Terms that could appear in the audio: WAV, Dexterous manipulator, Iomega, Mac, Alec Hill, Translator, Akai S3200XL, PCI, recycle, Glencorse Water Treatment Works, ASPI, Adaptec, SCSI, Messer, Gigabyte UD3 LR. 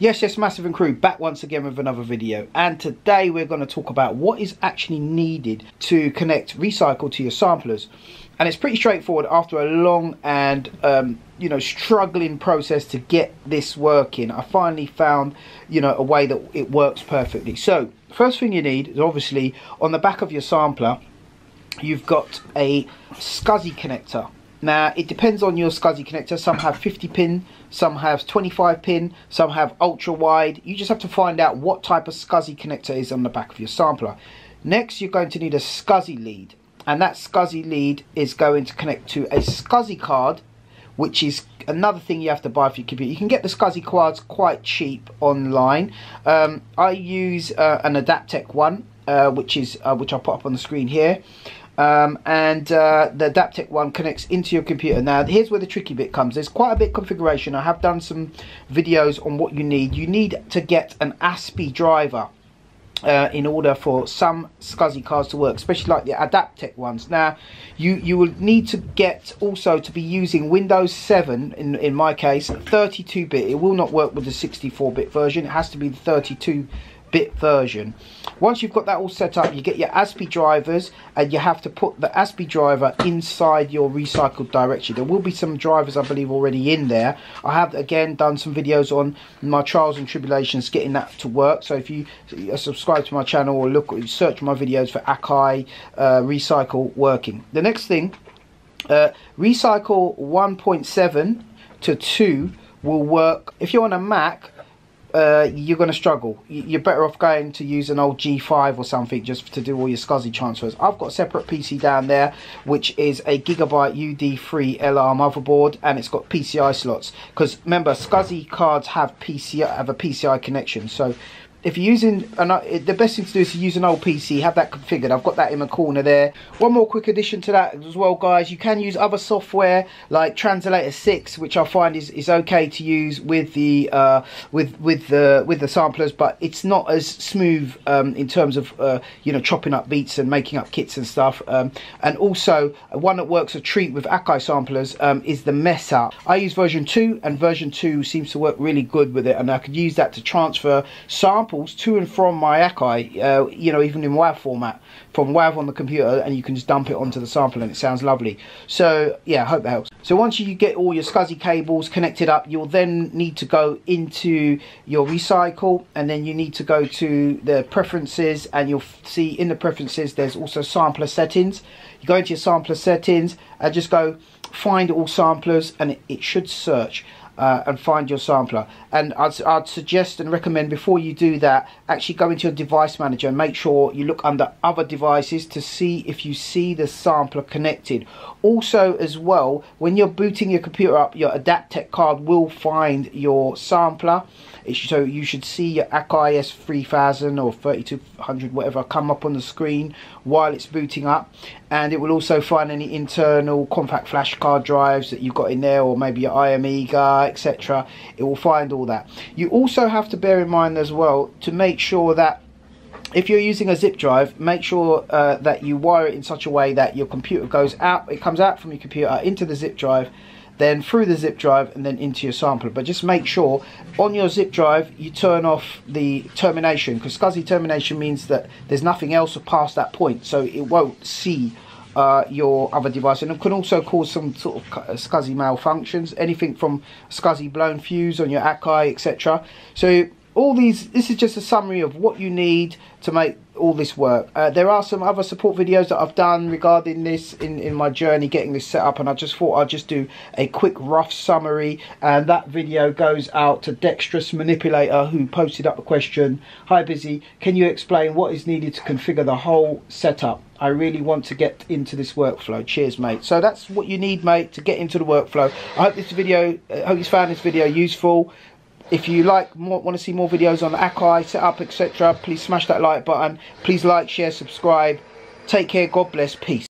Yes, Massive and Crew, back once again with another video, and today we're going to talk about what is actually needed to connect Recycle to your samplers. And it's pretty straightforward after a long and struggling process to get this working. I finally found a way that it works perfectly. So first thing you need is, obviously, on the back of your sampler you've got a SCSI connector. Now, it depends on your SCSI connector. Some have 50 pin, some have 25 pin, some have ultra wide. You just have to find out what type of SCSI connector is on the back of your sampler. Next, you're going to need a SCSI lead. And that SCSI lead is going to connect to a SCSI card, which is another thing you have to buy for your computer. You can get the SCSI cards quite cheap online. I use an Adaptec one, which I'll put up on the screen here. The Adaptec one connects into your computer. Now, here's where the tricky bit comes. There's quite a bit of configuration. I have done some videos on what you need. You need to get an ASPI driver in order for some SCSI cards to work, especially like the Adaptec ones. Now, you will need to get, also, to be using Windows 7, in my case, 32-bit. It will not work with the 64-bit version. It has to be the 32-bit version. Once you've got that all set up, you get your ASPI drivers, and you have to put the ASPI driver inside your Recycled directory. There will be some drivers, I believe, already in there. I have again done some videos on my trials and tribulations getting that to work. So if you subscribe to my channel or look, or search my videos for Akai Recycle working. The next thing, Recycle 1.7 to 2 will work. If you're on a Mac, you're going to struggle. You're better off going to use an old G5 or something just to do all your SCSI transfers. I've got a separate PC down there which is a Gigabyte UD3 LR motherboard, and it's got PCI slots, because remember, SCSI cards have a PCI connection. So if you're using the best thing to do is to use an old PC, have that configured. I've got that in the corner there. One more quick addition to that as well, guys, you can use other software like Translator 6, which I find is okay to use with the with the samplers, but it's not as smooth in terms of chopping up beats and making up kits and stuff. And also, one that works a treat with Akai samplers is the Messer. I use version 2, and version 2 seems to work really good with it, and I could use that to transfer samples to and from my Akai, even in WAV format, from WAV on the computer, and you can just dump it onto the sampler, and it sounds lovely. So yeah, I hope that helps. So once you get all your SCSI cables connected up, you'll then need to go into your Recycle, and then you need to go to the preferences, and you'll see in the preferences there's also sampler settings. You go into your sampler settings and just go find all samplers, and it should search and find your sampler. And I'd suggest and recommend, before you do that, actually go into your device manager and make sure you look under other devices to see if you see the sampler connected. Also, as well, when you're booting your computer up, your Adaptec card will find your sampler. So you should see your Akai S3000 or 3200, whatever, come up on the screen while it's booting up, and it will also find any internal compact flash card drives that you've got in there, or maybe your Iomega, etc. It will find all that. You also have to bear in mind as well to make sure that if you're using a zip drive, make sure that you wire it in such a way that your computer goes out, it comes out from your computer into the zip drive, then through the zip drive, and then into your sampler. But just make sure on your zip drive you turn off the termination, because SCSI termination means that there's nothing else past that point, so it won't see your other device, and it can also cause some sort of SCSI malfunctions, anything from SCSI blown fuse on your Akai, etc. So all these, this is just a summary of what you need to make all this work. There are some other support videos that I've done regarding this in my journey getting this set up, and I just thought I'd just do a quick rough summary, and that video goes out to Dexterous Manipulator, who posted up a question. Hi Busy, can you explain what is needed to configure the whole setup? I really want to get into this workflow. Cheers, mate. So that's what you need, mate, to get into the workflow. I hope you found this video useful. If you want to see more videos on Akai, setup, etc., please smash that like button. Please like, share, subscribe. Take care. God bless. Peace.